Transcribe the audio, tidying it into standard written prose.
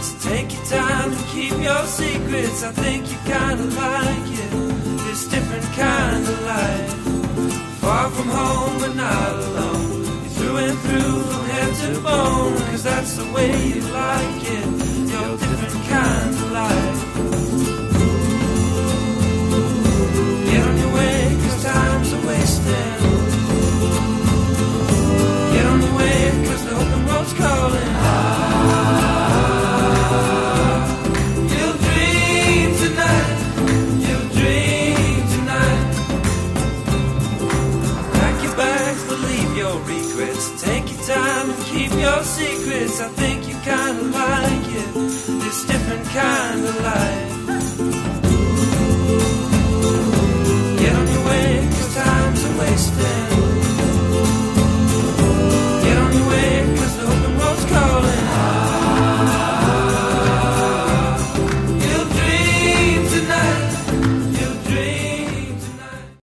So take your time and keep your secrets. I think you kinda like it, this different kind of life. Far from home but not alone, you're through and through from head to bone, 'cause that's the way you like it, your different kind of life. Get on your way, 'cause time's a wasting. Get on your way, 'cause the open road's calling. Take your time and keep your secrets. I think you kinda like it, this different kind of life.